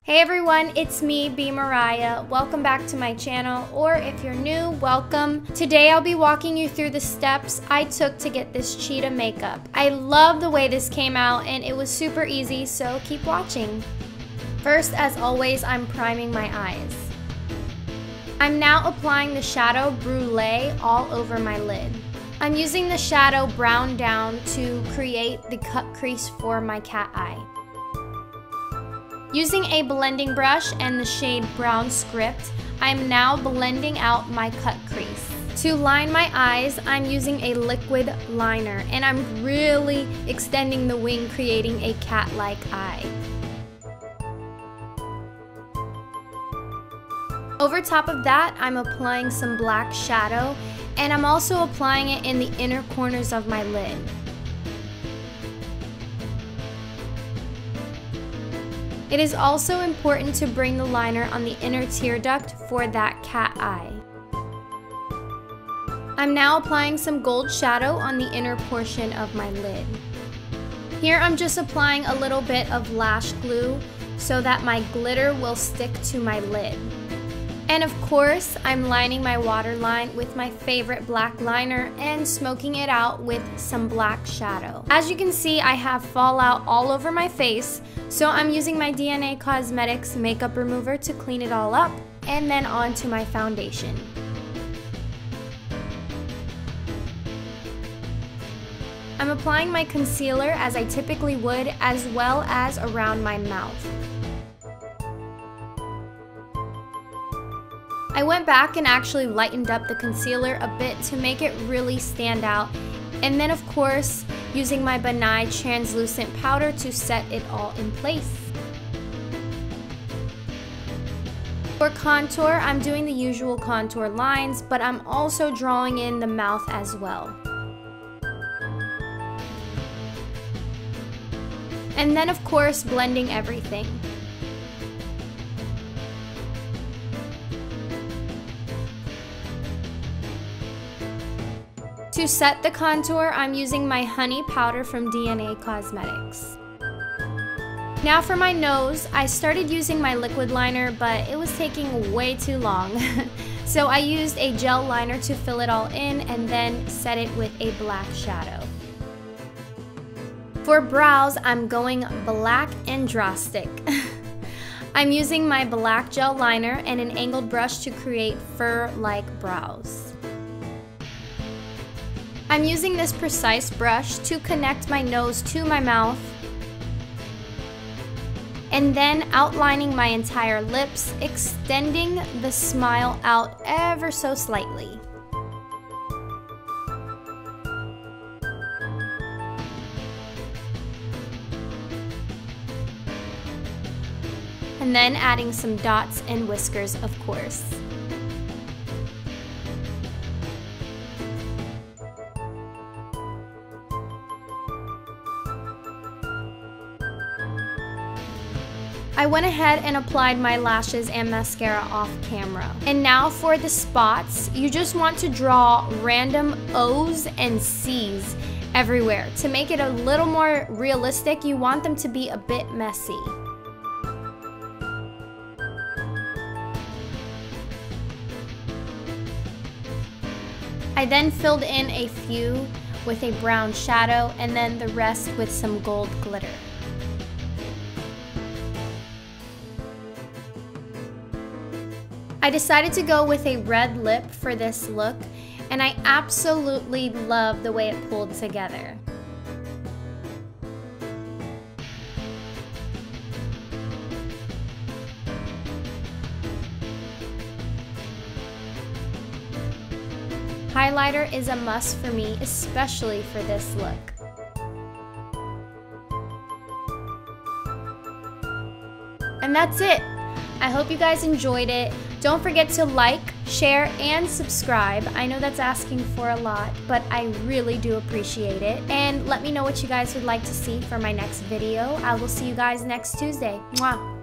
Hey everyone, it's me, Be Mariah. Welcome back to my channel, or if you're new, welcome. Today I'll be walking you through the steps I took to get this cheetah makeup. I love the way this came out and it was super easy, so keep watching. First, as always, I'm priming my eyes. I'm now applying the shadow Brulee all over my lid. I'm using the shadow Brown Down to create the cut crease for my cat eye. Using a blending brush and the shade Brown Script, I'm now blending out my cut crease. To line my eyes, I'm using a liquid liner, and I'm really extending the wing, creating a cat-like eye. Over top of that, I'm applying some black shadow, and I'm also applying it in the inner corners of my lid. It is also important to bring the liner on the inner tear duct for that cat eye. I'm now applying some gold shadow on the inner portion of my lid. Here I'm just applying a little bit of lash glue so that my glitter will stick to my lid. And of course, I'm lining my waterline with my favorite black liner and smoking it out with some black shadow. As you can see, I have fallout all over my face, so I'm using my DNA Cosmetics makeup remover to clean it all up, and then onto my foundation. I'm applying my concealer as I typically would, as well as around my mouth. I went back and actually lightened up the concealer a bit to make it really stand out, and then of course using my Ben Nye translucent powder to set it all in place. For contour, I'm doing the usual contour lines, but I'm also drawing in the mouth as well. And then of course blending everything. To set the contour, I'm using my honey powder from DNA Cosmetics. Now for my nose, I started using my liquid liner, but it was taking way too long. So I used a gel liner to fill it all in and then set it with a black shadow. For brows, I'm going black and drastic. I'm using my black gel liner and an angled brush to create fur-like brows. I'm using this precise brush to connect my nose to my mouth and then outlining my entire lips, extending the smile out ever so slightly. And then adding some dots and whiskers, of course. I went ahead and applied my lashes and mascara off camera. And now for the spots, you just want to draw random O's and C's everywhere. To make it a little more realistic, you want them to be a bit messy. I then filled in a few with a brown shadow and then the rest with some gold glitter. I decided to go with a red lip for this look, and I absolutely love the way it pulled together. Highlighter is a must for me, especially for this look. And that's it. I hope you guys enjoyed it. Don't forget to like, share, and subscribe. I know that's asking for a lot, but I really do appreciate it. And let me know what you guys would like to see for my next video. I will see you guys next Tuesday. Mwah!